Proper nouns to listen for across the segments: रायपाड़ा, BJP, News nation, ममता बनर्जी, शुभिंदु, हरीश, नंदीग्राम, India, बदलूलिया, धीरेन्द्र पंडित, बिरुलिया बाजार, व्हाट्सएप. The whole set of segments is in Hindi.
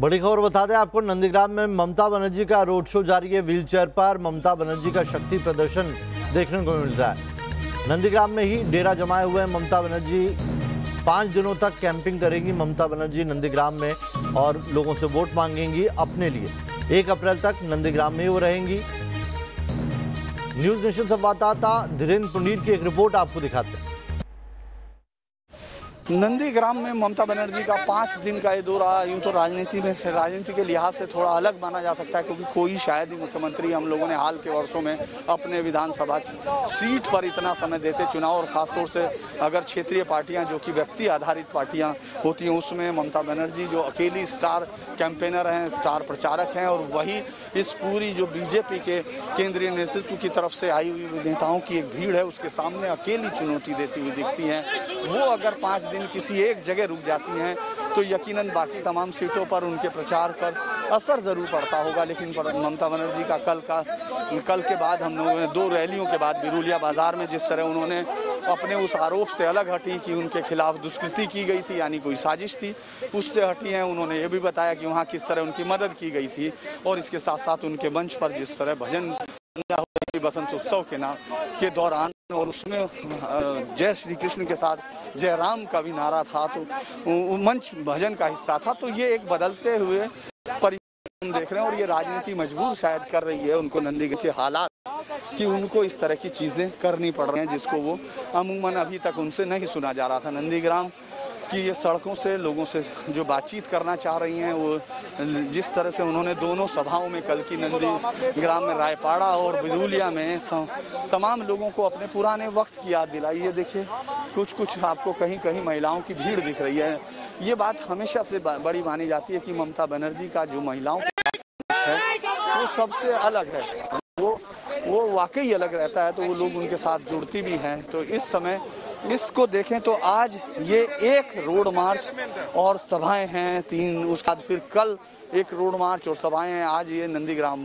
बड़ी खबर बता दें आपको, नंदीग्राम में ममता बनर्जी का रोड शो जारी है। व्हीलचेयर पर ममता बनर्जी का शक्ति प्रदर्शन देखने को मिल रहा है। नंदीग्राम में ही डेरा जमाए हुए हैं ममता बनर्जी। 5 दिनों तक कैंपिंग करेंगी ममता बनर्जी नंदीग्राम में और लोगों से वोट मांगेंगी अपने लिए। 1 अप्रैल तक नंदीग्राम में वो रहेंगी। न्यूज़ नेशन संवाददाता धीरेन्द्र पंडित की एक रिपोर्ट आपको दिखाते हैं। नंदीग्राम में ममता बनर्जी का 5 दिन का ये दौरा यूँ तो राजनीति में से राजनीति के लिहाज से थोड़ा अलग माना जा सकता है, क्योंकि कोई शायद ही मुख्यमंत्री हम लोगों ने हाल के वर्षों में अपने विधानसभा सीट पर इतना समय देते चुनाव, और ख़ासतौर से अगर क्षेत्रीय पार्टियां जो कि व्यक्ति आधारित पार्टियां होती हैं उसमें ममता बनर्जी जो अकेली स्टार कैंपेनर हैं, स्टार प्रचारक हैं, और वही इस पूरी जो बीजेपी के केंद्रीय नेतृत्व की तरफ से आई हुई नेताओं की एक भीड़ है उसके सामने अकेली चुनौती देती हुई दिखती हैं। वो अगर 5 किसी एक जगह रुक जाती हैं तो यकीनन बाकी तमाम सीटों पर उनके प्रचार पर असर ज़रूर पड़ता होगा। लेकिन ममता बनर्जी का कल के बाद हम लोगों ने 2 रैलियों के बाद बिरुलिया बाजार में जिस तरह उन्होंने अपने उस आरोप से अलग हटी कि उनके खिलाफ दुष्कृति की गई थी, यानी कोई साजिश थी, उससे हटी हैं। उन्होंने ये भी बताया कि वहाँ किस तरह उनकी मदद की गई थी, और इसके साथ साथ उनके मंच पर जिस तरह भजन बसंत उत्सव के नाम के दौरान और उसमें जय श्री कृष्ण के साथ जय राम का भी नारा था, तो मंच भजन का हिस्सा था। तो ये एक बदलते हुए परिवर्तन देख रहे हैं, और ये राजनीति मजबूर शायद कर रही है उनको नंदीग्राम के हालात कि उनको इस तरह की चीज़ें करनी पड़ रही हैं जिसको वो अमूमन अभी तक उनसे नहीं सुना जा रहा था। नंदीग्राम कि ये सड़कों से लोगों से जो बातचीत करना चाह रही हैं, वो जिस तरह से उन्होंने दोनों सभाओं में कल की नंदीग्राम में रायपाड़ा और बदलूलिया में तमाम लोगों को अपने पुराने वक्त की याद दिलाई। ये देखिए कुछ आपको कहीं कहीं महिलाओं की भीड़ दिख रही है। ये बात हमेशा से बड़ी मानी जाती है कि ममता बनर्जी का जो महिलाओं का है वो सबसे अलग है, वो वाकई अलग रहता है, तो वो लोग उनके साथ जुड़ती भी हैं। तो इस समय इसको देखें तो आज ये एक रोड मार्च और सभाएं हैं 3, उसके बाद फिर कल एक रोड मार्च और सभाएं हैं। आज ये नंदीग्राम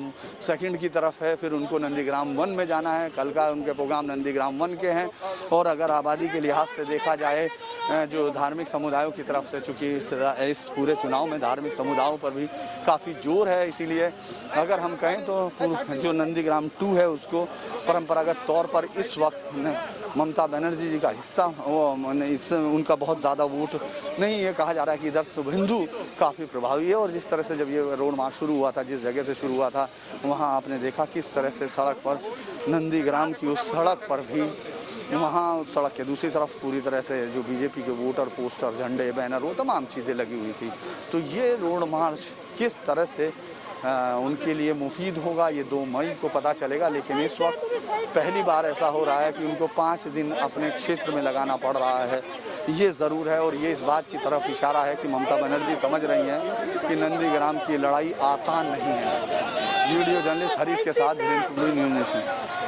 2 की तरफ है, फिर उनको नंदीग्राम 1 में जाना है। कल का उनके प्रोग्राम नंदीग्राम 1 के हैं, और अगर आबादी के लिहाज से देखा जाए जो धार्मिक समुदायों की तरफ से, चूँकि इस पूरे चुनाव में धार्मिक समुदायों पर भी काफ़ी जोर है, इसीलिए अगर हम कहें तो जो नंदीग्राम 2 है उसको परंपरागत तौर पर इस वक्त ममता बनर्जी जी का हिस्सा उनका बहुत ज़्यादा वोट नहीं है। कहा जा रहा है कि इधर शुभिंदु काफ़ी प्रभावी है, और जिस तरह से जब ये रोड मार्च शुरू हुआ था, जिस जगह से शुरू हुआ था, वहाँ आपने देखा किस तरह से सड़क पर नंदीग्राम की उस सड़क पर भी, वहाँ सड़क के दूसरी तरफ पूरी तरह से जो बीजेपी के वोटर पोस्टर, झंडे, बैनर, वो तमाम चीज़ें लगी हुई थी। तो ये रोड मार्च किस तरह से उनके लिए मुफीद होगा ये 2 मई को पता चलेगा। लेकिन इस वक्त पहली बार ऐसा हो रहा है कि उनको 5 दिन अपने क्षेत्र में लगाना पड़ रहा है, ये ज़रूर है। और ये इस बात की तरफ इशारा है कि ममता बनर्जी समझ रही हैं कि नंदीग्राम की लड़ाई आसान नहीं है। वीडियो जर्नलिस्ट हरीश के साथ धीरेन्द्र पंडित।